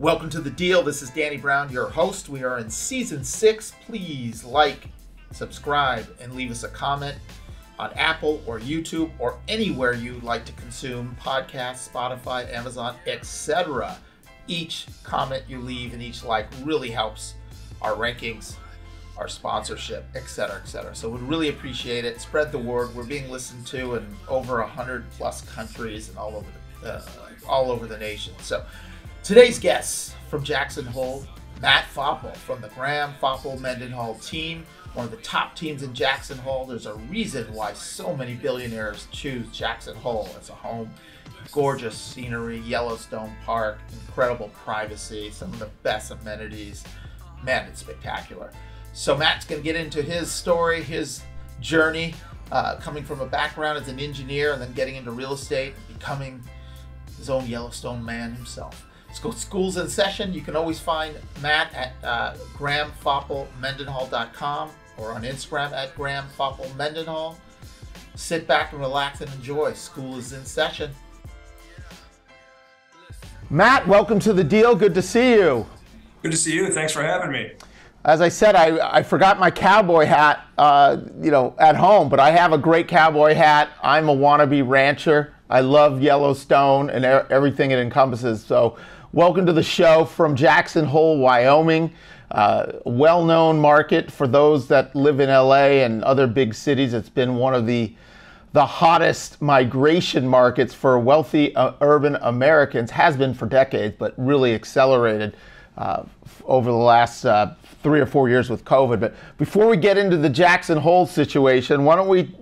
Welcome to The Deal. This is Danny Brown, your host. We are in season 6. Please like, subscribe, and leave us a comment on Apple or YouTube or anywhere you like to consume podcasts, Spotify, Amazon, etc. Each comment you leave and each like really helps our rankings, our sponsorship, etc., etc. So we'd really appreciate it. Spread the word. We're being listened to in over 100+ countries and all over the nation. So today's guests from Jackson Hole, Matt Faupel from the Graham Faupel-Mendenhall team, one of the top teams in Jackson Hole. There's a reason why so many billionaires choose Jackson Hole as a home. Gorgeous scenery, Yellowstone Park, incredible privacy, some of the best amenities. Man, it's spectacular. So Matt's going to get into his story, his journey, coming from a background as an engineer and then getting into real estate and becoming his own Yellowstone man himself. Let's go. School's in session. You can always find Matt at GrahamFaupelMendenhall.com or on Instagram at GrahamFaupelMendenhall. Sit back and relax and enjoy. School is in session. Matt, welcome to The Deal. Good to see you. Good to see you. Thanks for having me. As I said, I forgot my cowboy hat, at home, but I have a great cowboy hat. I'm a wannabe rancher. I love Yellowstone and everything it encompasses. So welcome to the show from Jackson Hole, Wyoming. Well-known market for those that live in LA and other big cities. It's been one of the hottest migration markets for wealthy urban Americans, has been for decades, but really accelerated over the last 3 or 4 years with COVID. But before we get into the Jackson Hole situation, why don't we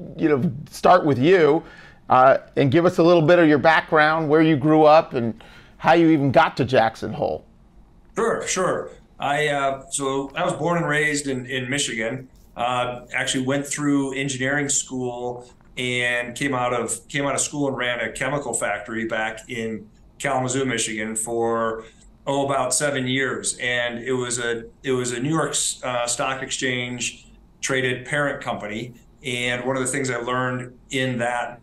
start with you and give us a little bit of your background, where you grew up, and how you even got to Jackson Hole. Sure. I was born and raised in Michigan. Actually went through engineering school and came out of school and ran a chemical factory back in Kalamazoo, Michigan for about 7 years, and it was a New York Stock Exchange traded parent company. And one of the things I learned in that,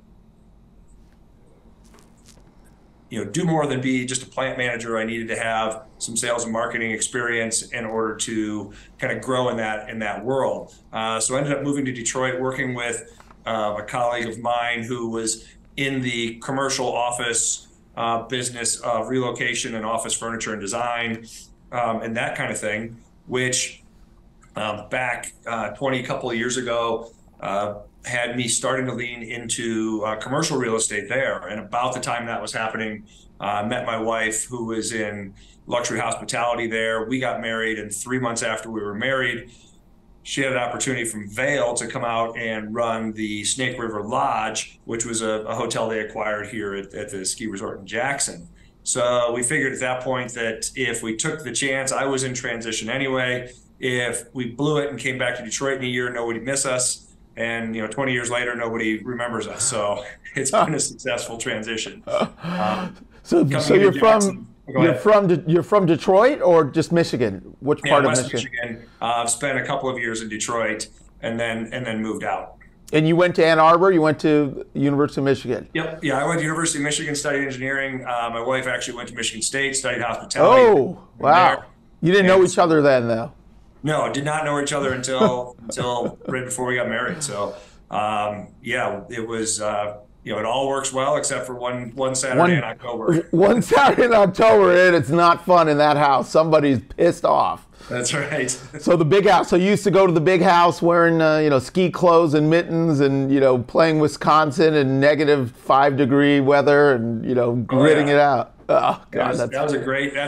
do more than be just a plant manager. I needed to have some sales and marketing experience in order to kind of grow in that world. So I ended up moving to Detroit, working with a colleague of mine who was in the commercial office business of relocation and office furniture and design and that kind of thing, which back 20 years ago had me starting to lean into commercial real estate there. And about the time that was happening, I met my wife, who was in luxury hospitality there. We got married, and 3 months after we were married, she had an opportunity from Vail to come out and run the Snake River Lodge, which was a hotel they acquired here at the ski resort in Jackson. So we figured at that point that if we took the chance, I was in transition anyway, if we blew it and came back to Detroit in a year, nobody would miss us. And 20 years later, nobody remembers us. So it's been a successful transition. So you're from... You're from Detroit or just Michigan? Which part of Michigan? West Michigan. Spent a couple of years in Detroit and then moved out. And you went to Ann Arbor? You went to University of Michigan? Yep. Yeah, I went to University of Michigan, studied engineering. My wife actually went to Michigan State, studied hospitality. Oh, wow. There. You didn't know each other then, though? No, did not know each other until right before we got married. So, it was... it all works well except for one Saturday in October. One Saturday in October, and it's not fun in that house. Somebody's pissed off. That's right. So the big house. So you used to go to the big house wearing, ski clothes and mittens and, playing Wisconsin in -5-degree weather and, gritting it out. Oh, God, that's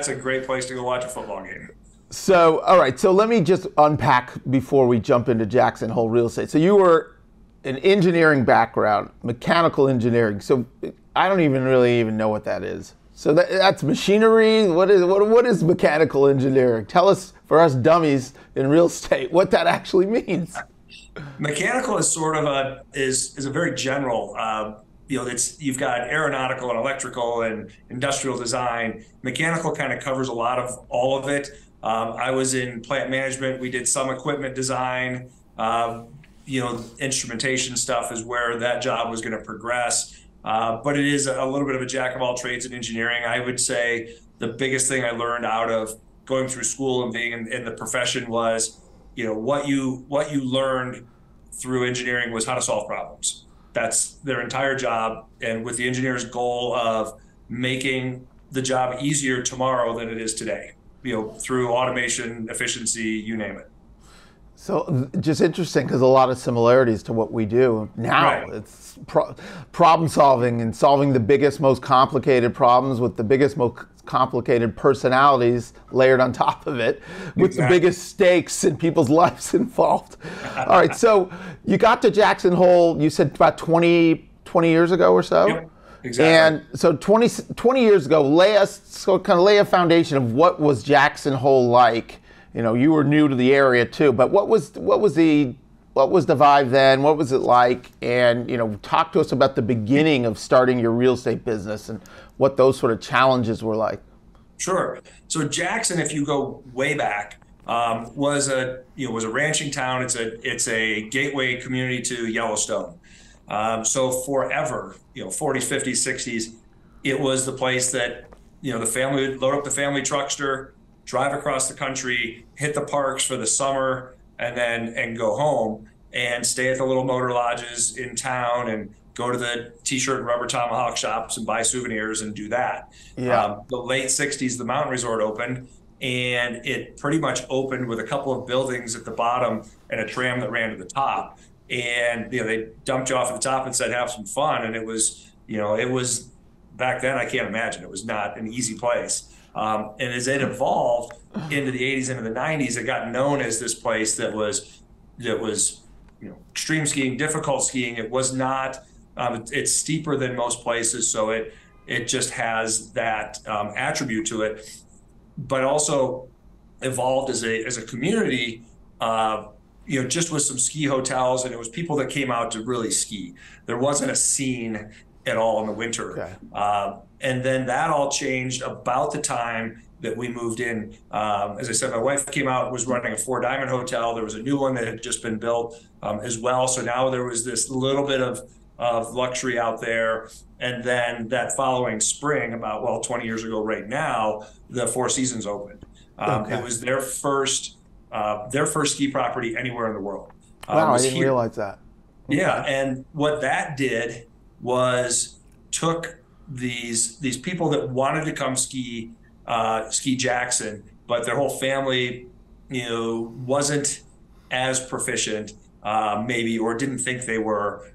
a great place to go watch a football game. So, all right. So let me just unpack before we jump into Jackson Hole real estate. So you were an engineering background, mechanical engineering. So I don't even know what that is. So that's machinery. What is mechanical engineering? Tell us, for us dummies in real estate, what that actually means. Mechanical is sort of a very general. You've got aeronautical and electrical and industrial design. Mechanical kind of covers a lot of all of it. I was in plant management. We did some equipment design. Instrumentation stuff is where that job was going to progress. But it is a little bit of a jack of all trades in engineering. I would say the biggest thing I learned out of going through school and being in the profession was, you know, what you learned through engineering was how to solve problems. That's their entire job. And with the engineer's goal of making the job easier tomorrow than it is today, you know, through automation, efficiency, you name it. So just interesting, because a lot of similarities to what we do now. Right. It's problem solving and solving the biggest, most complicated problems with the biggest, most complicated personalities layered on top of it, with exactly. The biggest stakes in people's lives involved. All right, so you got to Jackson Hole, you said about 20 years ago or so? Yep. Exactly. And so 20 years ago, kind of lay a foundation of what was Jackson Hole like. You know, you were new to the area too, but what was the vibe then? What was it like? And, you know, talk to us about the beginning of starting your real estate business and what those sort of challenges were like. Sure. So Jackson, if you go way back, was a ranching town. It's a gateway community to Yellowstone. So forever, you know, 40s, 50s, 60s, it was the place that, you know, the family would load up the family truckster, drive across the country, hit the parks for the summer, and go home and stay at the little motor lodges in town and go to the t-shirt and rubber tomahawk shops and buy souvenirs and do that. Yeah. The late 60s, the mountain resort opened, and it pretty much opened with a couple of buildings at the bottom and a tram that ran to the top. And, you know, they dumped you off at the top and said, have some fun. And it was, you know, it was back then, I can't imagine, it was not an easy place. And as it evolved into the 80s, into the 90s, it got known as this place that was, you know, extreme skiing, difficult skiing. It was not, it's steeper than most places. So it just has that attribute to it, but also evolved as a community, you know, just with some ski hotels, and it was people that came out to really ski. There wasn't a scene at all in the winter. Okay. And then that all changed about the time that we moved in. As I said, my wife came out, was running a Four Diamond hotel. There was a new one that had just been built as well. So now there was this little bit of luxury out there. And then that following spring, 20 years ago right now, the Four Seasons opened. Okay. It was their first ski property anywhere in the world. Wow, I didn't realize that. Okay. Yeah, and what that did was took these people that wanted to come ski Jackson, but their whole family, you know, wasn't as proficient, maybe, or didn't think they were,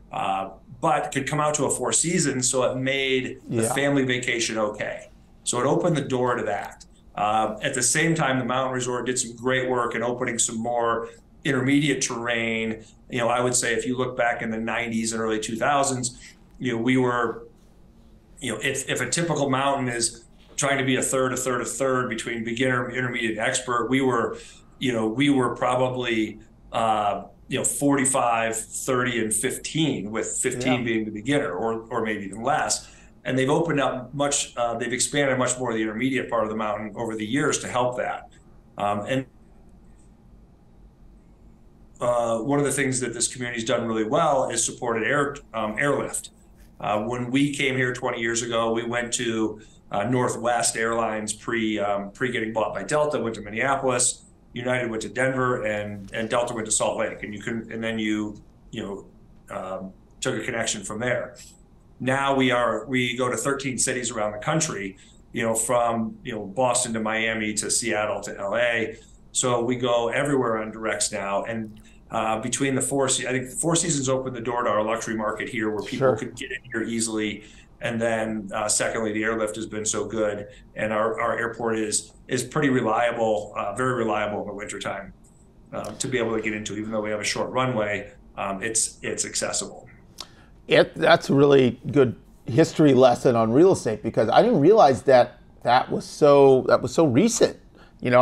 but could come out to a Four Seasons, so it made the family vacation okay. So it opened the door to that. At the same time, the mountain resort did some great work in opening some more intermediate terrain. You know, I would say if you look back in the 90s and early 2000s, you know, we were, you know, if a typical mountain is trying to be a third between beginner, intermediate, and expert, we were probably, 45, 30, and 15, with 15 being the beginner or maybe even less. And they've opened up much, they've expanded much more of the intermediate part of the mountain over the years to help that. And one of the things that this community's done really well is supported airlift. When we came here 20 years ago, we went to Northwest Airlines pre getting bought by Delta, went to Minneapolis, United went to Denver, and Delta went to Salt Lake. And then you took a connection from there. Now we go to 13 cities around the country, you know, from, you know, Boston to Miami to Seattle to LA. So we go everywhere on directs now. And between the Four Seasons opened the door to our luxury market here, where people could get in here easily. And then secondly, the airlift has been so good, and our airport is pretty reliable, very reliable in the wintertime to be able to get into, even though we have a short runway, it's accessible. That's a really good history lesson on real estate, because I didn't realize that was so recent. You know,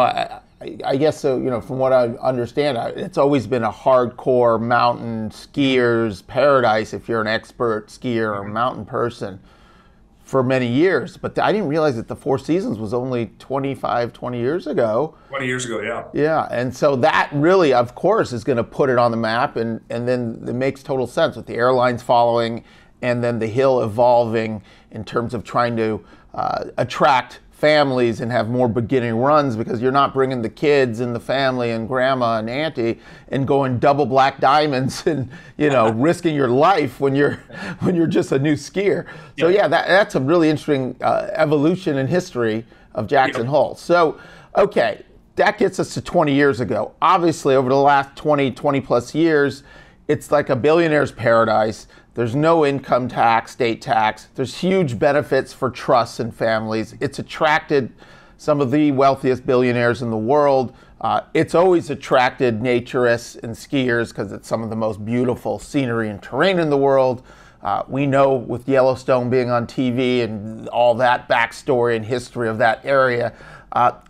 I guess so. You know, from what I understand, it's always been a hardcore mountain skier's paradise if you're an expert skier or mountain person for many years. But I didn't realize that the Four Seasons was only 20 years ago. 20 years ago, yeah. Yeah, and so that really, of course, is going to put it on the map, and then it makes total sense with the airlines following and then the hill evolving in terms of trying to attract families and have more beginning runs, because you're not bringing the kids and the family and grandma and auntie and going double black diamonds and, you know, risking your life when you're just a new skier. Yeah. So yeah, that's a really interesting evolution in history of Jackson Hole. So, okay, that gets us to 20 years ago. Obviously, over the last 20 plus years, it's like a billionaire's paradise. There's no income tax, state tax. There's huge benefits for trusts and families. It's attracted some of the wealthiest billionaires in the world. It's always attracted naturists and skiers because it's some of the most beautiful scenery and terrain in the world. We know with Yellowstone being on TV and all that backstory and history of that area.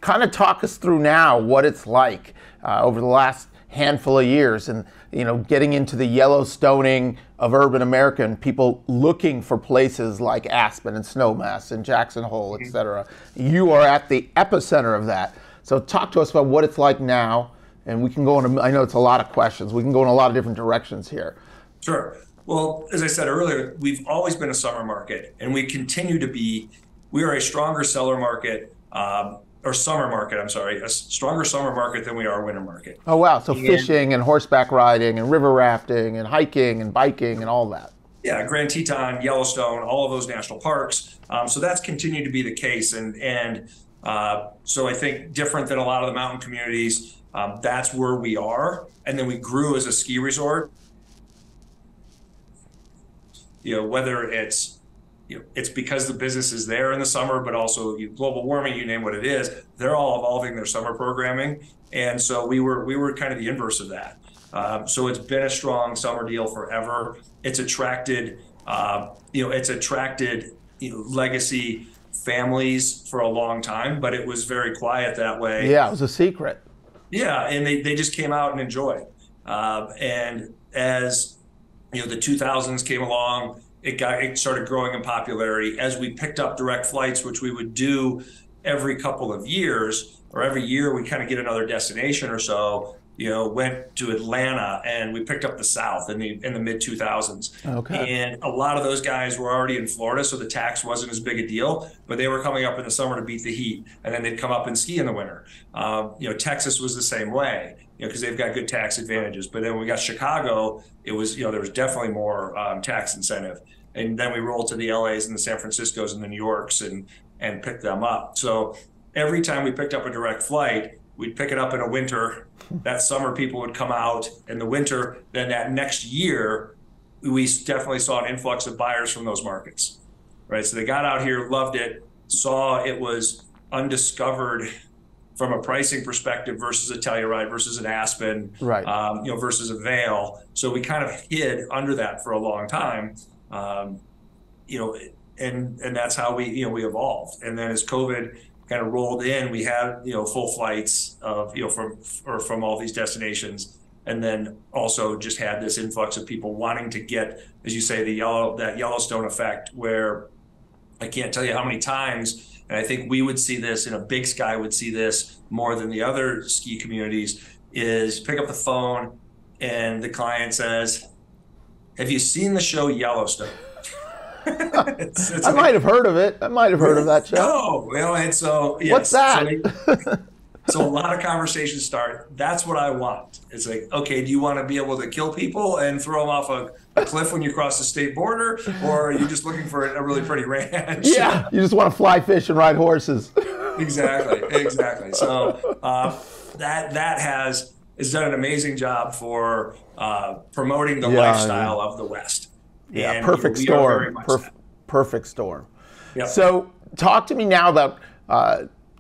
Kind of talk us through now what it's like over the last handful of years, and you know, getting into the Yellowstoning of urban America and people looking for places like Aspen and Snowmass and Jackson Hole, etc. You are at the epicenter of that. So talk to us about what it's like now, and we can go in. I know it's a lot of questions. We can go in a lot of different directions here. Sure. Well, as I said earlier, we've always been a summer market, and we continue to be. We are a stronger seller market. Or summer market, I'm sorry, a stronger summer market than we are a winter market. Oh, wow. So fishing and horseback riding and river rafting and hiking and biking and all that. Yeah, Grand Teton, Yellowstone, all of those national parks. So that's continued to be the case. And so I think different than a lot of the mountain communities, that's where we are. And then we grew as a ski resort. You know, whether it's because the business is there in the summer, but also global warming, you name what it is, they're all evolving their summer programming. And so we were kind of the inverse of that. So it's been a strong summer deal forever. It's attracted, legacy families for a long time, but it was very quiet that way. Yeah, it was a secret. Yeah, and they just came out and enjoyed. And as, you know, the 2000s came along, it started growing in popularity as we picked up direct flights, which we would do every couple of years, or every year we kind of get another destination or so. You know, went to Atlanta and we picked up the South in the mid 2000s. Okay. And a lot of those guys were already in Florida, so the tax wasn't as big a deal, but they were coming up in the summer to beat the heat, and then they'd come up and ski in the winter. Texas was the same way, because they've got good tax advantages. But then when we got Chicago, it was, there was definitely more tax incentive. And then we rolled to the LAs and the San Franciscos and the New Yorks and picked them up. So every time we picked up a direct flight, we'd pick it up in a winter. That summer, people would come out in the winter. Then that next year, we definitely saw an influx of buyers from those markets, right? So they got out here, loved it, saw it was undiscovered from a pricing perspective versus a Telluride versus an Aspen, right. Versus a Vail. So we kind of hid under that for a long time, and that's how we evolved. And then as COVID kind of rolled in, we had, full flights of, from all these destinations. And then also just had this influx of people wanting to get, as you say, that Yellowstone effect, where I can't tell you how many times. And I think we would see this, and a Big Sky would see this more than the other ski communities, is pick up the phone and the client says, "Have you seen the show Yellowstone?" it's I might have heard of it. I might have heard of that show. Oh, and so yes. What's that? So a lot of conversations start. That's what I want. It's like, okay, do you want to be able to kill people and throw them off a cliff when you cross the state border? Or are you just looking for a really pretty ranch? Yeah, you just want to fly fish and ride horses. Exactly. So that has done an amazing job for promoting the lifestyle of the West. Yeah, and perfect storm. Perfect storm. Yep. So talk to me now about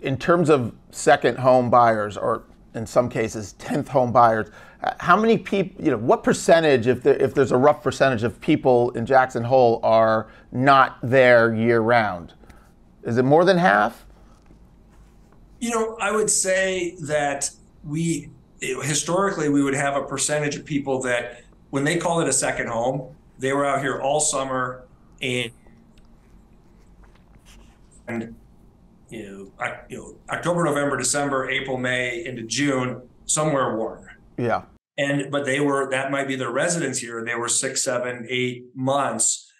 in terms of second home buyers, or in some cases 10th home buyers, how many people, what percentage, if there's a rough percentage of people in Jackson Hole are not there year round? Is it more than half? I would say that historically we would have a percentage of people that when they call it a second home, they were out here all summer and October, November, December, April, May into June, somewhere warm. Yeah. But that might be their residence here. They were 6, 7, 8 months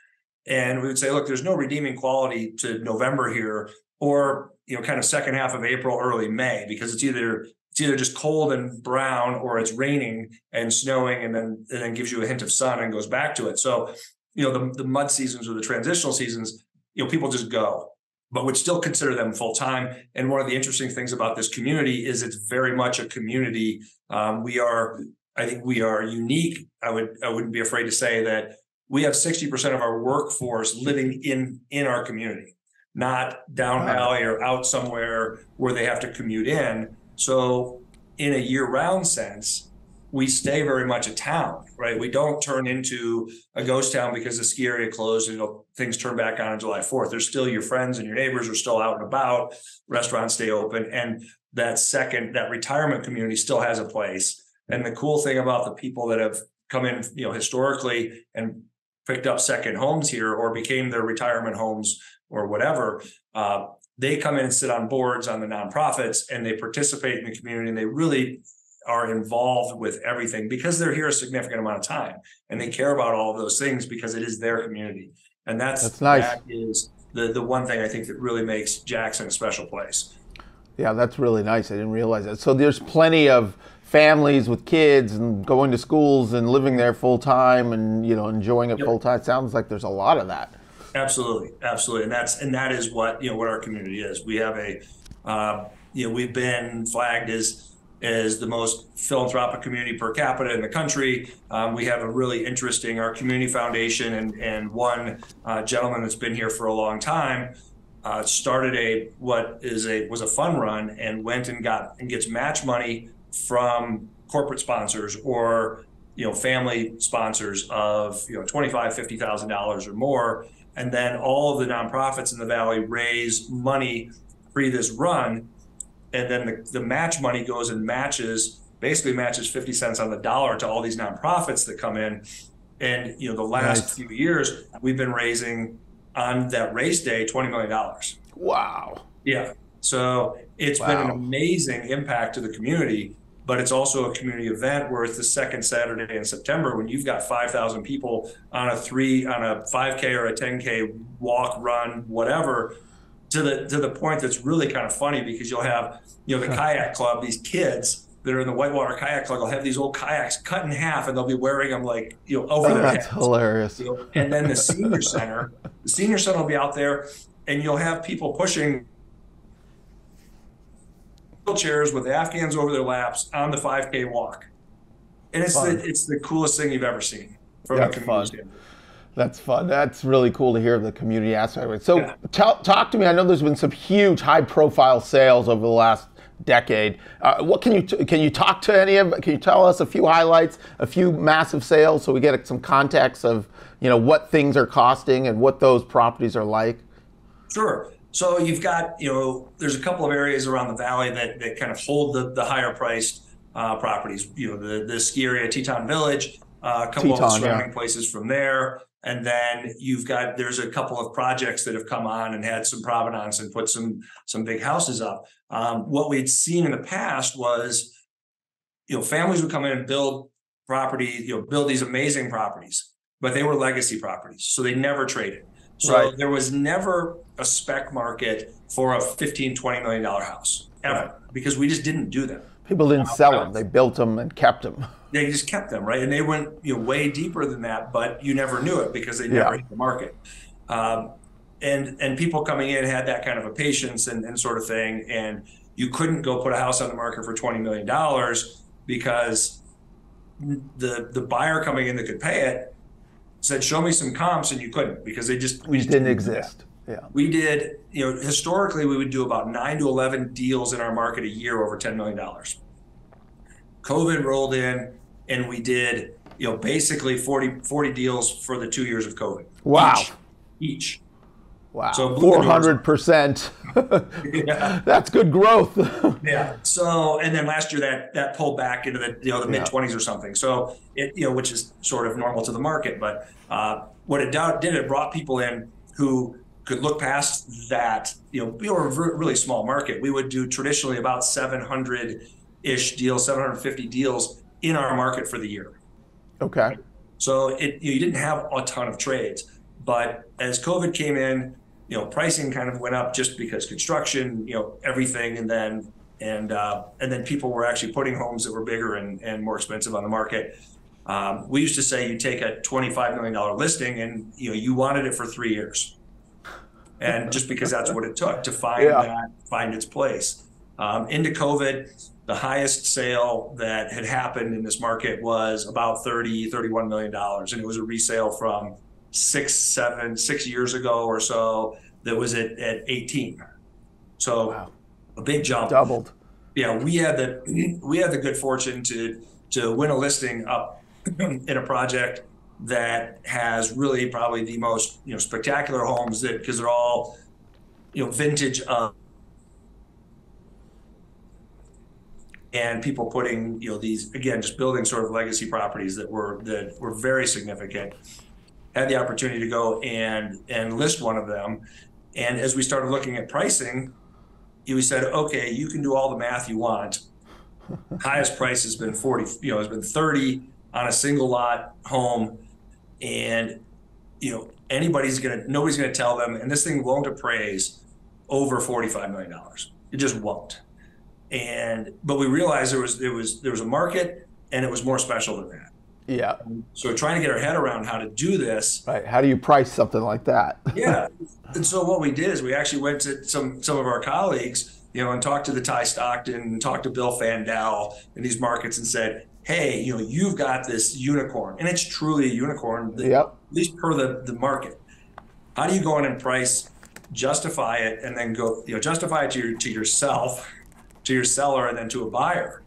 And we would say, look, there's no redeeming quality to November here, or, you know, kind of second half of April, early May, because it's either just cold and brown, or it's raining and snowing and then gives you a hint of sun and goes back to it. So, you know, the mud seasons or the transitional seasons, you know, people just go, but would still consider them full time. And one of the interesting things about this community is it's very much a community. I think we are unique. I wouldn't be afraid to say that we have 60% of our workforce living in our community, not down valley or out somewhere where they have to commute in. So in a year-round sense, we stay very much a town, right? We don't turn into a ghost town because the ski area closed and things turn back on July 4th. There's still your friends and your neighbors are still out and about, restaurants stay open, and that retirement community still has a place. And the cool thing about the people that have come in, you know, historically and picked up second homes here or became their retirement homes or whatever, they come in and sit on boards on the nonprofits, and they participate in the community, and they really are involved with everything because they're here a significant amount of time, and they care about all of those things because it is their community. And that's nice. That is the one thing I think that really makes Jackson a special place. Yeah, that's really nice. I didn't realize that. So there's plenty of families with kids and going to schools and living there full time and, you know, enjoying it full time. It sounds like there's a lot of that. Absolutely. Absolutely. And that is what, you know, what our community is. We have we've been flagged as the most philanthropic community per capita in the country. We have a really interesting, our community foundation and one gentleman that's been here for a long time started was a fund run and went and gets match money from corporate sponsors or, you know, family sponsors of, you know, $25,000, $50,000 or more. And then all of the nonprofits in the valley raise money pre this run. And then the match money goes and matches 50 cents on the dollar to all these nonprofits that come in. And, you know, the last few years, we've been raising on that race day, $20 million. Wow. Yeah. So it's been an amazing impact to the community, but it's also a community event where it's the second Saturday in September when you've got 5,000 people on a 5K or a 10K walk, run, whatever, to the point that's really kind of funny because you'll have, you know, the kayak club, these kids that are in the Whitewater Kayak Club will have these old kayaks cut in half and they'll be wearing them like, you know, over their heads. That's hilarious. You know? And then the senior center will be out there and you'll have people pushing wheelchairs with Afghans over their laps on the 5K walk. And it's the coolest thing you've ever seen from a community standpoint. That's fun. That's really cool to hear the community aspect. So talk to me. I know there's been some huge high-profile sales over the last decade. What can you talk to any of? Can you tell us a few highlights, a few massive sales, so we get some context of, you know, what things are costing and what those properties are like? Sure. So you've got, you know, there's a couple of areas around the valley that kind of hold the higher priced properties. You know, the ski area, Teton Village, a couple of surrounding places from there. And then there's a couple of projects that have come on and had some provenance and put some big houses up. What we'd seen in the past was, you know, families would come in and build property, you know, build these amazing properties, but they were legacy properties. So they never traded. So there was never a spec market for a $15, $20 million house ever, because we just didn't do that. People didn't sell them. They built them and kept them. They just kept them, right? And they went, you know, way deeper than that, but you never knew it because they never hit the market. And people coming in had that kind of a patience and sort of thing. And you couldn't go put a house on the market for $20 million because the buyer coming in that could pay it said, show me some comps, and you couldn't because we just didn't exist. Yeah. We did, you know, historically, we would do about 9 to 11 deals in our market a year over $10 million. COVID rolled in and we did, you know, basically 40 deals for the 2 years of COVID. Wow. Each. Wow. So 400%. That's good growth. So, and then last year that pulled back into the, you know, the mid-20s or something. So it, you know, which is sort of normal to the market, but what it did, it brought people in who could look past that. You know, we were a really small market. We would do traditionally about 700-ish deals, 750 deals in our market for the year. Okay. So you didn't have a ton of trades. But as COVID came in, pricing kind of went up just because construction, everything, and then people were actually putting homes that were bigger and more expensive on the market. We used to say you take a $25 million listing and you wanted it for 3 years, and just because that's what it took to find find its place. Into COVID, the highest sale that had happened in this market was about $31 million, and it was a resale from six years ago or so that was at 18. So wow. A big jump. Doubled. Yeah, we had the good fortune to win a listing up in a project that has really probably the most spectacular homes, that because they're all vintage and people putting these, again, just building sort of legacy properties that were very significant. Had the opportunity to go and list one of them, and as we started looking at pricing, we said, okay, you can do all the math you want. Highest price has been 40, has been 30 on a single lot home, and nobody's gonna tell them, and this thing won't appraise over $45 million. It just won't. But we realized there was a market, and it was more special than that. Yeah. So we're trying to get our head around how to do this. Right. How do you price something like that? Yeah. And so what we did is we actually went to some of our colleagues, and talked to the Ty Stockton, and talked to Bill Fandau in these markets, and said, hey, you've got this unicorn, and it's truly a unicorn, at least per the market. How do you go in and price, justify it, and then go, justify it to yourself, to your seller, and then to a buyer?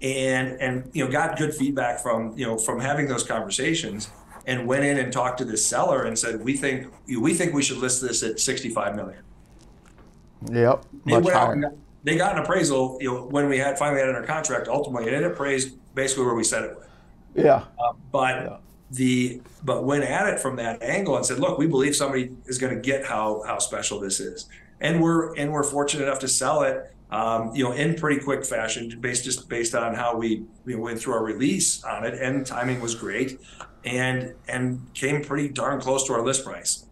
And got good feedback from having those conversations, and went in and talked to this seller and said, we think we should list this at 65 million. Yep. They got an appraisal when we finally had under contract ultimately, and it appraised basically where we said it would. Yeah. But went at it from that angle and said, look, we believe somebody is going to get how special this is, and we're fortunate enough to sell it in pretty quick fashion, based on how we went through our release on it, and timing was great, and came pretty darn close to our list price.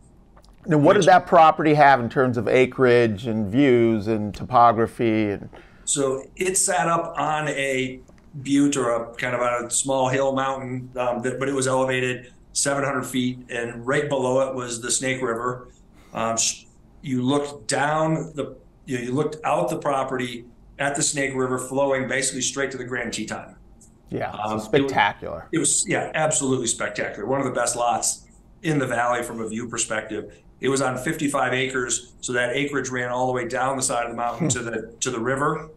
Now, what did that property have in terms of acreage and views and topography? And so it sat up on a butte, or a kind of a small hill mountain, but it was elevated 700 feet, and right below it was the Snake River. You looked down the. You looked out the property at the Snake River, flowing basically straight to the Grand Teton. Yeah, spectacular. It was, yeah, absolutely spectacular. One of the best lots in the valley from a view perspective. It was on 55 acres, so that acreage ran all the way down the side of the mountain to the river.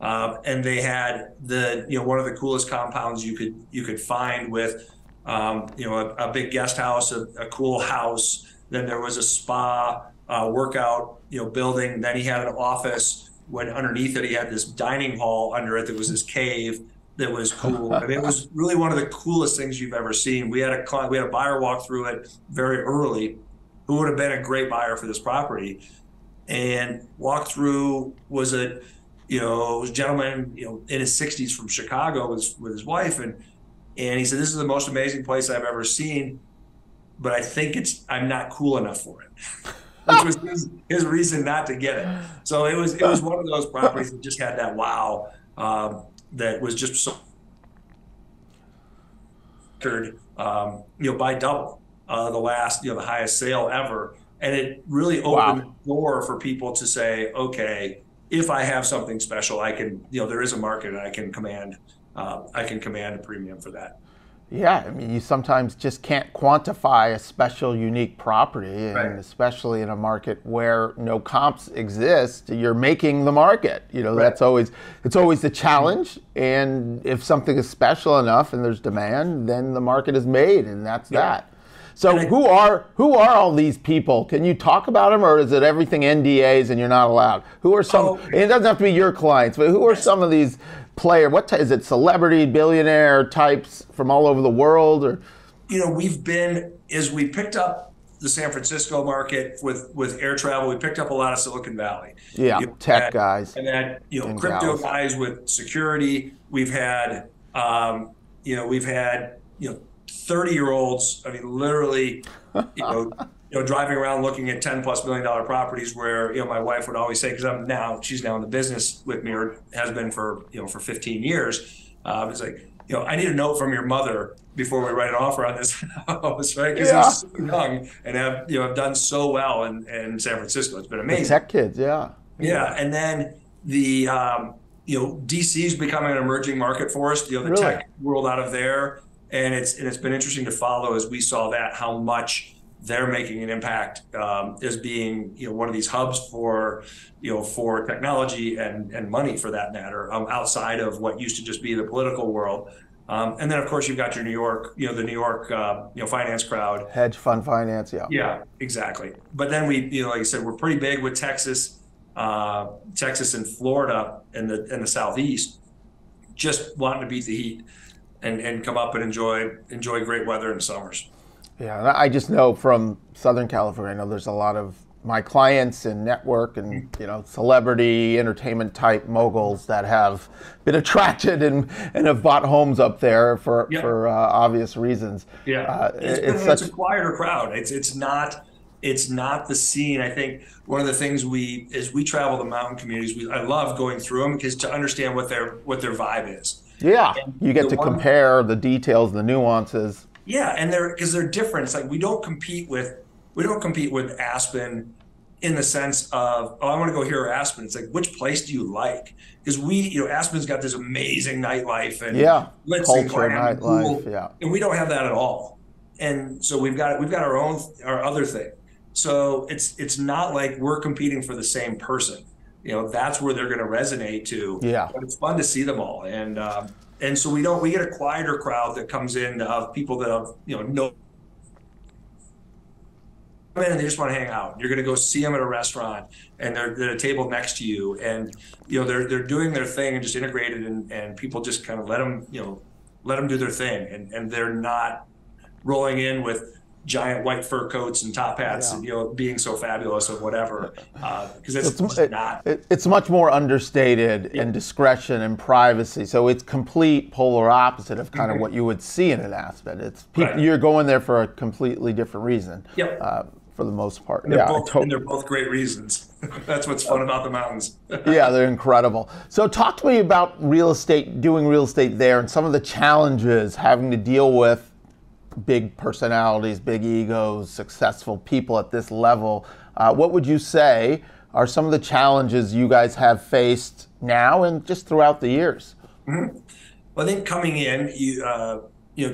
And they had one of the coolest compounds you could find with a big guest house, a cool house. Then there was a spa. Workout, building. Then he had an office. When underneath it, he had this dining hall. Under it, there was this cave that was cool. I mean, it was really one of the coolest things you've ever seen. We had a buyer walk through it very early, who would have been a great buyer for this property. And walk through was a gentleman in his 60s from Chicago with his wife, and he said, "This is the most amazing place I've ever seen, but I think I'm not cool enough for it." Which was his reason not to get it. So it was one of those properties that just had that wow, that was just so by double the last the highest sale ever, and it really opened the door for people to say, okay, if I have something special, I can there is a market, and I can command a premium for that. Yeah, I mean, you sometimes just can't quantify a special, unique property, and especially in a market where no comps exist, you're making the market. That's always the challenge. And if something is special enough and there's demand, then the market is made, and that's that. So who are all these people? Can you talk about them, or is it everything NDAs and you're not allowed? Who are some? And it doesn't have to be your clients, but who are some of these? What is it? Celebrity, billionaire types from all over the world, or as we picked up the San Francisco market with air travel, we picked up a lot of Silicon Valley. Yeah, tech guys, and then crypto guys with security. We've had 30-year-olds, I mean, literally, driving around looking at $10+ million properties where, my wife would always say, because she's now in the business with me, or has been for, for 15 years. It's like, I need a note from your mother before we write an offer on this house, right? Because they're so young and have done so well in San Francisco. It's been amazing. The tech kids, yeah. And then the, DC is becoming an emerging market for us, the tech world out of there. And it's been interesting to follow as we saw that, how much they're making an impact as being, one of these hubs for, for technology and money for that matter, outside of what used to just be the political world. And then, of course, you've got your New York, the New York, finance crowd. Hedge fund finance, yeah. Yeah, exactly. But then we, like I said, we're pretty big with Texas and Florida and the Southeast, just wanting to beat the heat and come up and enjoy great weather in the summers. Yeah, and I just know from Southern California, I know there's a lot of my clients and network and, celebrity entertainment type moguls that have been attracted and have bought homes up there for obvious reasons. Yeah, it's a quieter crowd. It's not the scene. I think one of the things as we travel the mountain communities, I love going through them because to understand what their vibe is. Yeah, and you get to compare the details, the nuances. Yeah, and because they're different. It's like we don't compete with Aspen in the sense of, I want to go here or Aspen. It's like, which place do you like? Because Aspen's got this amazing nightlife and nightlife, cool, and we don't have that at all. And so we've got our other thing. So it's not like we're competing for the same person. That's where they're going to resonate to. Yeah, but it's fun to see them all, and so we get a quieter crowd that comes in of people that have and they just want to hang out. You're going to go see them at a restaurant, and they're at a table next to you, and they're doing their thing and just integrated, and people just kind of let them do their thing, and they're not rolling in with giant white fur coats and top hats and being so fabulous or whatever, because it's much more understated and discretion and privacy. So it's complete polar opposite of kind of what you would see in an Aspen. You're going there for a completely different reason. Yep. For the most part. And they're both great reasons. That's what's fun about the mountains. Yeah, they're incredible. So talk to me about doing real estate there and some of the challenges having to deal with big personalities, big egos, successful people at this level. What would you say are some of the challenges you guys have faced now and just throughout the years? Mm-hmm. Well, I think coming in, to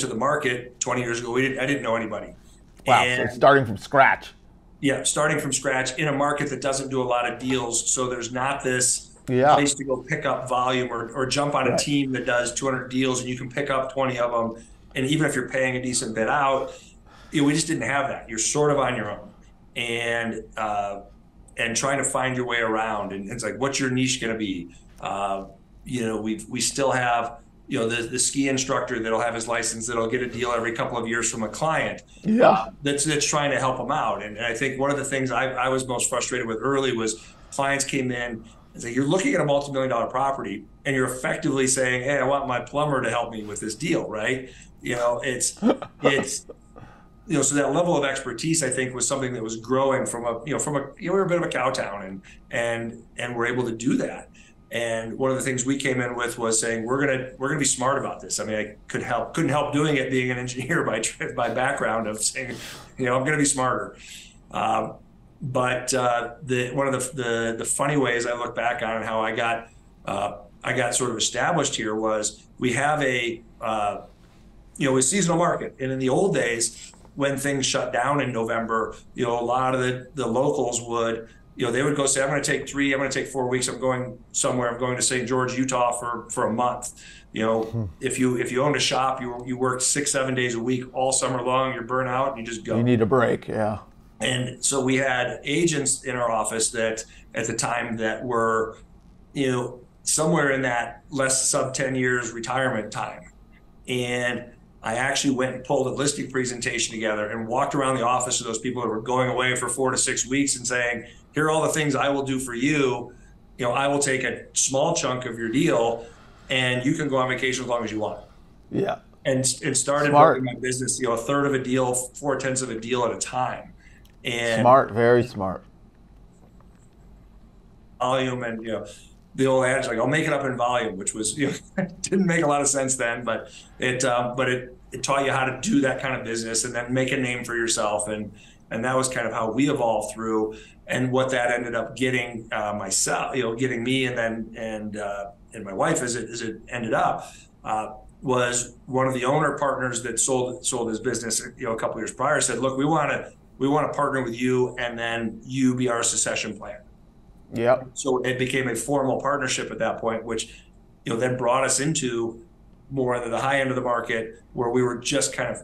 the market 20 years ago, I didn't know anybody. Wow, and so starting from scratch. Yeah, starting from scratch in a market that doesn't do a lot of deals, so there's not this place to go pick up volume or jump on a team that does 200 deals and you can pick up 20 of them. And even if you're paying a decent bit out, we just didn't have that. You're sort of on your own and trying to find your way around. And it's like, what's your niche going to be? We still have, the ski instructor that'll have his license, that'll get a deal every couple of years from a client that's trying to help him out. And I think one of the things I was most frustrated with early was clients came in and say, you're looking at a multi-million-dollar property and you're effectively saying, hey, I want my plumber to help me with this deal, right? So that level of expertise, I think, was something that was growing we were a bit of a cow town and we're able to do that. And one of the things we came in with was saying, we're going to be smart about this. I mean, I couldn't help doing it being an engineer by background of saying, I'm going to be smarter. But one of the funny ways I look back on and how I got sort of established here was we have a seasonal market. And in the old days, when things shut down in November, a lot of the locals would, they would go say, I'm going to take 3, I'm going to take 4 weeks. I'm going somewhere. I'm going to St. George, Utah for a month. If you owned a shop, you worked 6-7 days a week all summer long, you're burnt out and you just go. You need a break. Yeah. And so we had agents in our office that at the time that were, somewhere in that less sub 10 years retirement time. And I actually went and pulled a listing presentation together and walked around the office to those people that were going away for 4 to 6 weeks and saying, here are all the things I will do for you. I will take a small chunk of your deal and you can go on vacation as long as you want. Yeah. and started working my business, you know, a third of a deal, 4/10 of a deal at a time. And smart, very smart. Volume and, you know, the old adage, like, I'll make it up in volume, which was, you know, didn't make a lot of sense then, but it taught you how to do that kind of business and then make a name for yourself. And that was kind of how we evolved through, and what that ended up getting myself, you know, getting me, and then, and my wife, as it ended up, was one of the owner partners that sold his business, you know, a couple years prior, said, look, we want to partner with you, and then you be our succession plan. Yeah. So it became a formal partnership at that point, which, you know, then brought us into more of the high end of the market, where we were just kind of,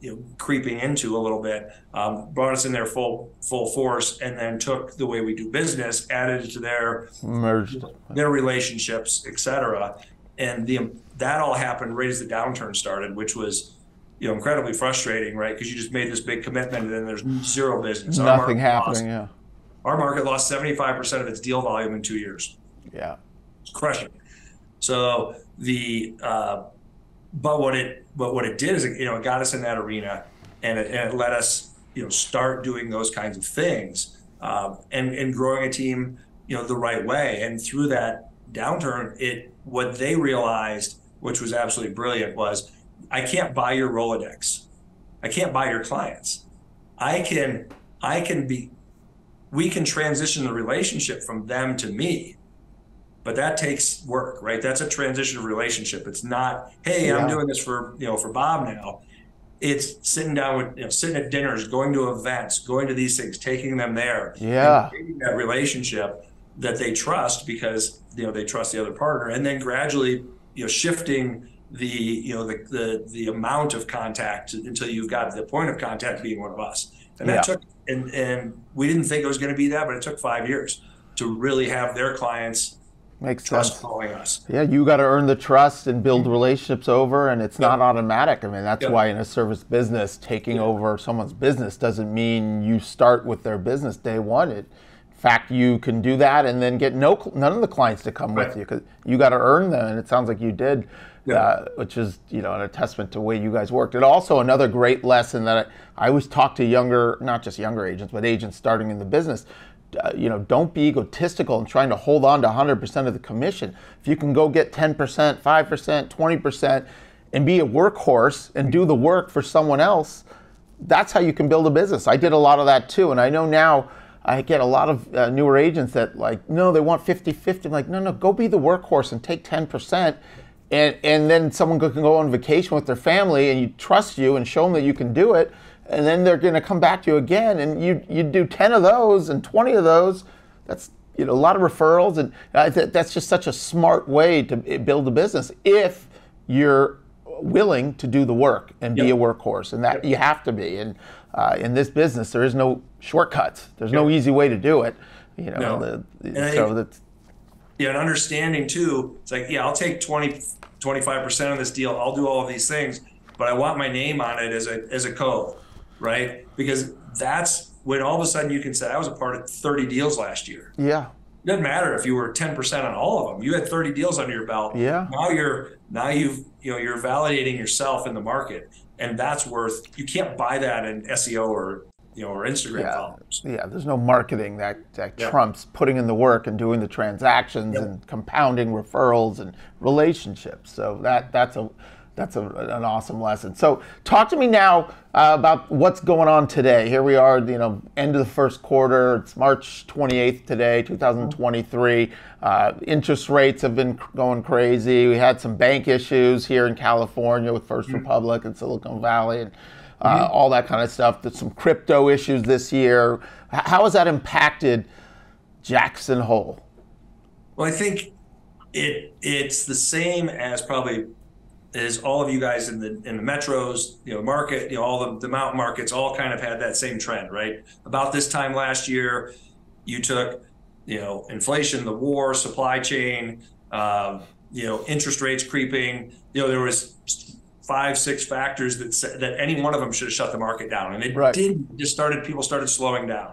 you know, creeping into a little bit, brought us in there full force, and then took the way we do business, added it to their relationships, etc. And that all happened right as the downturn started, which was, you know, incredibly frustrating, right? Because you just made this big commitment, and then there's zero business. Nothing happening. Yeah. Our market lost 75% of its deal volume in 2 years. Yeah. It's crushing. So but what it did is, you know, it got us in that arena, and it let us, you know, start doing those kinds of things, and growing a team, you know, the right way. And through that downturn, what they realized, which was absolutely brilliant, was, I can't buy your Rolodex. I can't buy your clients. We can transition the relationship from them to me, but that takes work, right? That's a transition of relationship. It's not, hey, yeah, I'm doing this for, you know, for Bob now. It's sitting down with, you know, sitting at dinners, going to events, going to these things, taking them there. Yeah. And creating that relationship that they trust, because, you know, they trust the other partner, and then gradually, you know, shifting the, you know, the amount of contact until you've got the point of contact being one of us. And that took, and we didn't think it was going to be that, but it took 5 years to really have their clients trust following us. Yeah, you got to earn the trust and build relationships over, and it's not automatic. I mean, that's why in a service business, taking over someone's business doesn't mean you start with their business day one. In fact, you can do that and then get none of the clients to come with you, because you got to earn them, and it sounds like you did. Yeah. Which is, you know, a testament to the way you guys worked. And also another great lesson that I always talk to younger, not just younger agents, but agents starting in the business, you know, don't be egotistical in trying to hold on to 100% of the commission. If you can go get 10%, 5%, 20%, and be a workhorse and do the work for someone else, that's how you can build a business. I did a lot of that too, and I know now I get a lot of newer agents that, like, no, they want 50-50. I'm like, no, go be the workhorse and take 10%. And then someone can go on vacation with their family, and you trust you and show them that you can do it, and then they're going to come back to you again, and you do 10 of those and 20 of those. That's, you know, a lot of referrals, and that's just such a smart way to build a business if you're willing to do the work and be a workhorse, and that you have to be. And in this business, there is no shortcuts. There's no easy way to do it. You know, Yeah, and understanding too, it's like, yeah, I'll take 25% of this deal. I'll do all of these things, but I want my name on it as a code, right? Because that's when all of a sudden you can say, I was a part of 30 deals last year. Yeah. It doesn't matter if you were 10% on all of them. You had 30 deals under your belt. Yeah. Now you're validating yourself in the market, and that's worth, you can't buy that in SEO or, you know, or Instagram followers. Yeah, there's no marketing that trumps putting in the work and doing the transactions and compounding referrals and relationships. So that's an awesome lesson. So talk to me now about what's going on today. Here we are, you know, end of the first quarter. It's March 28th today, 2023. Interest rates have been going crazy. We had some bank issues here in California with First Republic and Silicon Valley, and all that kind of stuff. There's some crypto issues this year. How has that impacted Jackson Hole? Well, I think it's the same as probably as all of you guys in the metros, you know, market, you know, all the mountain markets all kind of had that same trend, right? About this time last year, you took, you know, inflation, the war, supply chain, you know, interest rates creeping. You know, there was 5, 6 factors that any one of them should have shut the market down, and it didn't. People started slowing down,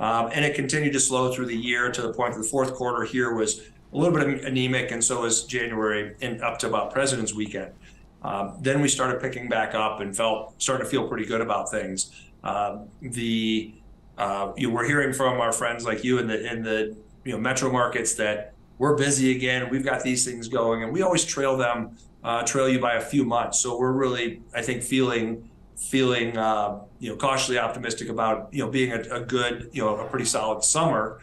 and it continued to slow through the year, to the point that the fourth quarter here was a little bit anemic, and so was January, and up to about President's Weekend. Then we started picking back up and started to feel pretty good about things. We're hearing from our friends like you in the metro markets that we're busy again. We've got these things going, and we always trail you by a few months. So we're really, I think, feeling cautiously optimistic about being a good a pretty solid summer,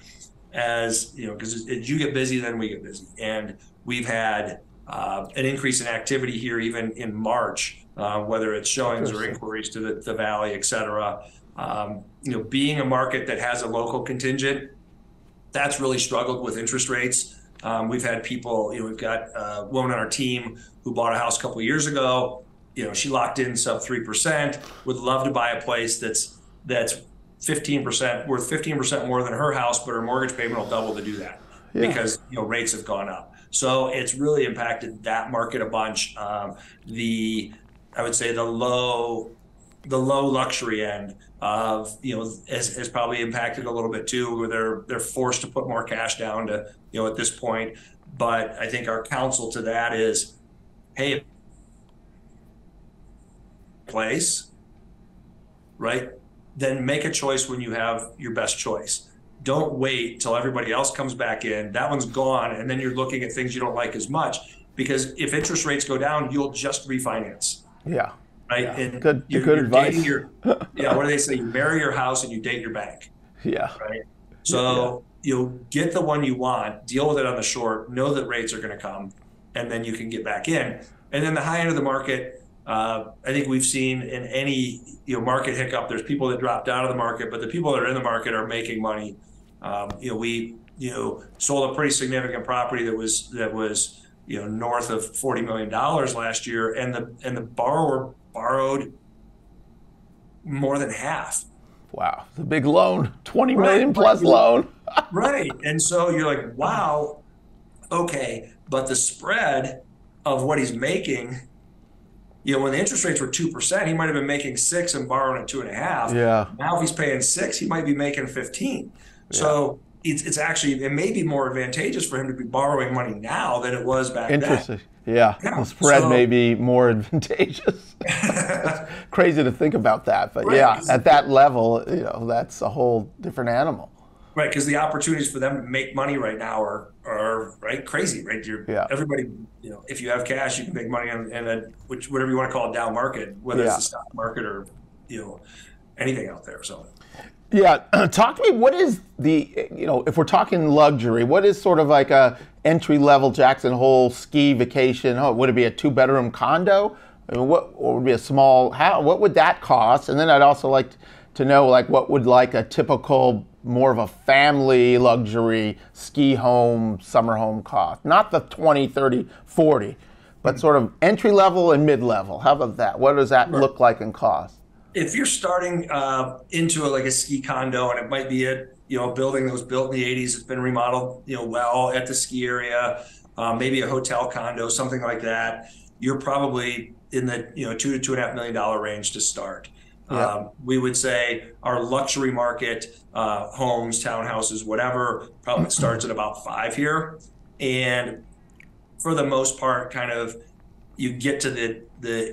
as because as you get busy, then we get busy, and we've had an increase in activity here even in March, whether it's showings or inquiries to the valley, et cetera. Being a market that has a local contingent, that's really struggled with interest rates. We've had people, we've got a woman on our team who bought a house a couple of years ago. She locked in sub 3%, would love to buy a place that's 15% worth 15% more than her house, but her mortgage payment will double to do that because rates have gone up. So it's really impacted that market a bunch. I would say the low luxury end of has probably impacted a little bit too, where they're forced to put more cash down to at this point. But I think our counsel to that is, hey, place, right? Then make a choice when you have your best choice. Don't wait till everybody else comes back in. That one's gone, and then you're looking at things you don't like as much, because if interest rates go down, you'll just refinance. Yeah. Right. Yeah. And good advice. What do they say? You marry your house and you date your bank. Yeah. Right. So you'll get the one you want, deal with it on the short, know that rates are going to come, and then you can get back in. And then the high end of the market, I think we've seen in any market hiccup, there's people that dropped out of the market, but the people that are in the market are making money. We sold a pretty significant property that was north of $40 million last year, and the borrower borrowed more than half. Wow, the big loan, $20 million plus loan. Right, and so you're like, wow, okay, but the spread of what he's making. When the interest rates were 2%, he might have been making 6 and borrowing at 2.5. Yeah. Now if he's paying 6, he might be making 15. Yeah. So it's actually, it may be more advantageous for him to be borrowing money now than it was back then. Interesting. Yeah. The spread may be more advantageous. It's crazy to think about that, but at that level, that's a whole different animal. Right, because the opportunities for them to make money right now are crazy, right? Everybody, if you have cash, you can make money on whatever you want to call it, down market, whether it's the stock market or anything out there. So, talk to me. What is the if we're talking luxury, what is sort of like a entry level Jackson Hole ski vacation? Oh, would it be a 2-bedroom condo? I mean, or would it be a small house? What would that cost? And then I'd also like to know, what would a typical, more of a family luxury ski home, summer home cost? Not the 20, 30, 40, but sort of entry level and mid level. How about that? What does that look like and cost? If you're starting into a ski condo, and it might be a building that was built in the 80s, it's been remodeled, well at the ski area, maybe a hotel condo, something like that, you're probably in the $2 to $2.5 million range to start. Yeah. We would say our luxury market, homes, townhouses, whatever, probably starts at about 5 here. And for the most part, kind of you get to the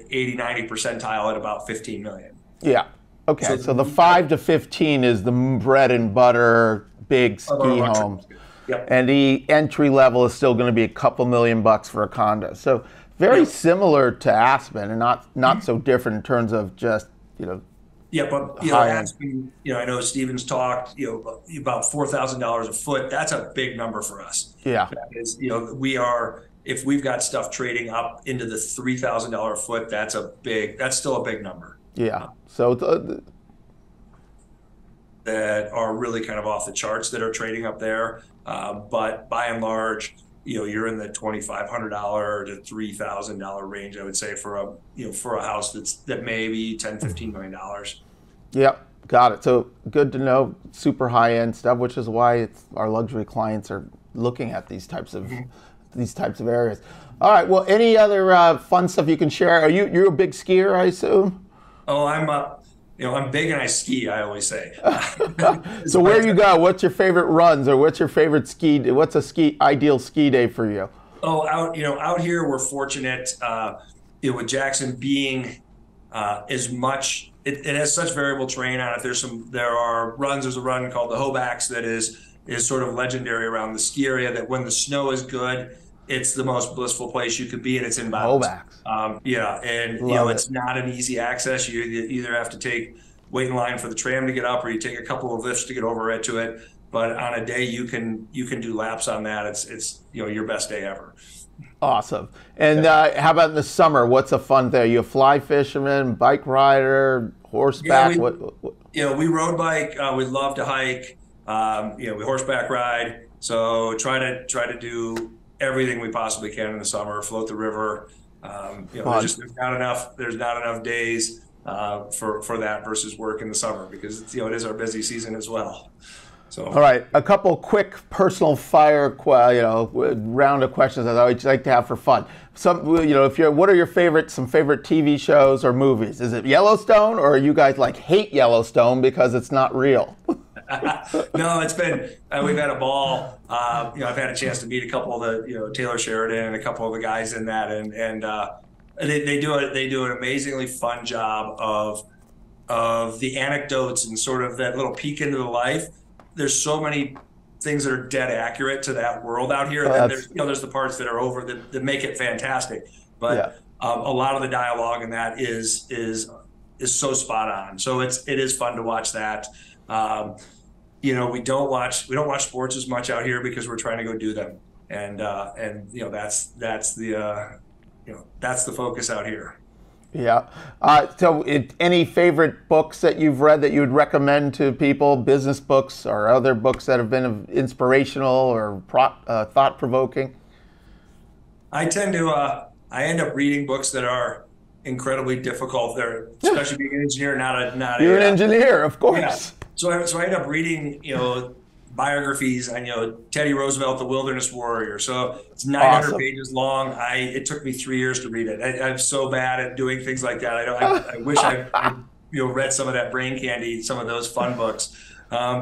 80, 90 percentile at about 15 million. Yeah. Okay. So the 5 to 15 is the bread and butter, big ski homes. Yep. And the entry level is still going to be a couple $1,000,000 for a condo. So very similar to Aspen, and not so different in terms of just, I know Stephen's talked, about $4,000 a foot. That's a big number for us. Yeah. That is, if we've got stuff trading up into the $3,000 a foot, that's still a big number. Yeah. That are really kind of off the charts that are trading up there. But by and large, you're in the $2,500 to $3,000 range, I would say, for a house that may be $10, $15 million. Yep, got it. So good to know, super high-end stuff, which is why our luxury clients are looking at these types of areas. All right, well, any other fun stuff you can share? You're a big skier, I assume? Oh, I'm big and I ski, I always say. So where you go, what's your favorite runs, or what's your favorite ski? What's a ideal ski day for you? Oh, out here we're fortunate. with Jackson being as much, it has such variable terrain on it. There's a run called the Hobax that is sort of legendary around the ski area, that when the snow is good, it's the most blissful place you could be, and it's in bounds. Hobax. Yeah, and it's not an easy access. You either have to wait in line for the tram to get up, or you take a couple of lifts to get over to it. But on a day you can do laps on that. It's your best day ever. Awesome. And how about in the summer? What's a fun day? You a fly fisherman, bike rider, horseback? Yeah, we road bike. We love to hike. We horseback ride. So try to do everything we possibly can in the summer. Float the river. There's not enough days for that versus work in the summer, because it is our busy season as well. So. All right, a couple quick personal fire, round of questions that I would like to have for fun. What are your favorite TV shows or movies? Is it Yellowstone, or are you guys hate Yellowstone because it's not real? No, it's been we've had a ball. I've had a chance to meet a couple of the Taylor Sheridan and a couple of the guys in that, and they do an amazingly fun job of the anecdotes and sort of that little peek into the life. There's so many things that are dead accurate to that world out here. And then there's the parts that are over that make it fantastic. But yeah. A lot of the dialogue in that is so spot on. So it is fun to watch that. We don't watch sports as much out here because we're trying to go do them. And that's the focus out here. Yeah. Any favorite books that you've read that you would recommend to people, business books or other books that have been inspirational or thought-provoking? I tend to, I end up reading books that are incredibly difficult. They're, especially being an engineer, You're an engineer, of course. Yeah. So I end up reading, biographies on, Teddy Roosevelt, the Wilderness Warrior. So it's 900 pages long. It took me 3 years to read it. I'm so bad at doing things like that. I wish I read some of that brain candy, some of those fun books. I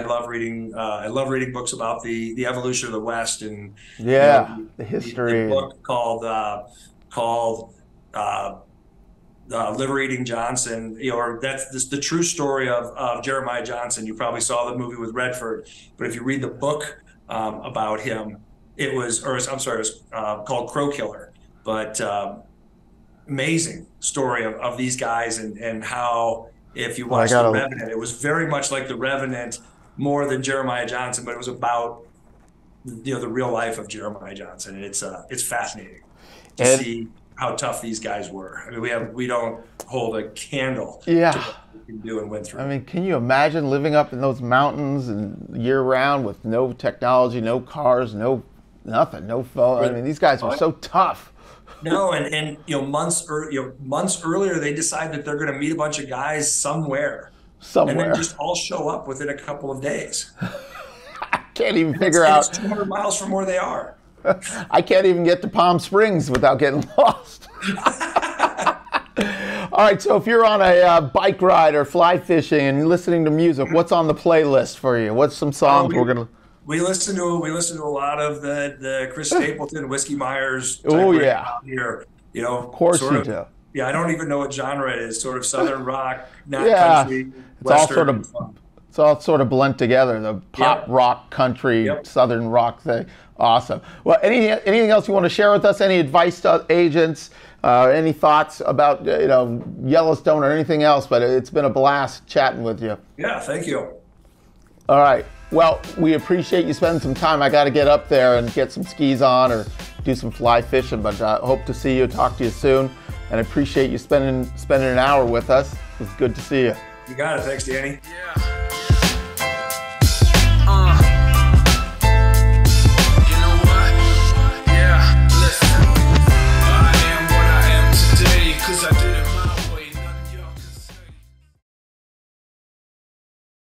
love reading books about the evolution of the West, and the history. The book called Liberating Johnson, or the true story of Jeremiah Johnson. You probably saw the movie with Redford, but if you read the book about him, it was called Crow Killer. But amazing story of these guys, and how, if you watch The Revenant, it was very much like The Revenant, more than Jeremiah Johnson, but it was about the real life of Jeremiah Johnson, and it's fascinating to see how tough these guys were. I mean, we don't hold a candle to what we can do and went through. I mean, can you imagine living up in those mountains and year round with no technology, no cars, nothing, no phone? I mean, these guys were so tough. No, and months earlier they decide that they're going to meet a bunch of guys somewhere, and then just all show up within a couple of days. I can't even figure out. It's 200 miles from where they are. I can't even get to Palm Springs without getting lost. All right, so if you're on a bike ride or fly fishing and listening to music, what's on the playlist for you? What's some songs we're gonna? We listen to a lot of the Chris Stapleton, Whiskey Myers. Oh yeah, here, of course you do. Yeah, I don't even know what genre it is. Sort of southern rock, country. It's Western, all sort of. It's all sort of blend together, the pop rock, country, southern rock thing. Awesome. Well, anything else you want to share with us? Any advice to agents? Any thoughts about Yellowstone or anything else? But it's been a blast chatting with you. Yeah, thank you. All right. Well, we appreciate you spending some time. I got to get up there and get some skis on or do some fly fishing. But I hope to see you, talk to you soon, and I appreciate you spending an hour with us. It was good to see you. You got it. Thanks, Danny. Yeah.